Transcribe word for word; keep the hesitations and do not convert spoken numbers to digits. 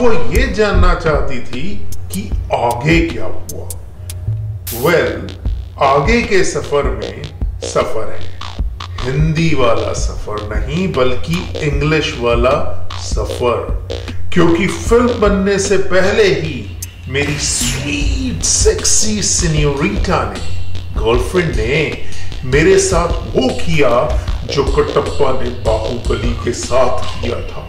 वो ये जानना चाहती थी कि आगे क्या हुआ। वेल, आगे के सफर में सफर है, हिंदी वाला सफर नहीं बल्कि इंग्लिश वाला सफर, क्योंकि फिल्म बनने से पहले ही मेरी स्वीट सेक्सी सीनियोरिटा ने, गर्लफ्रेंड ने मेरे साथ वो किया जो कटप्पा ने बाहुबली के साथ किया था।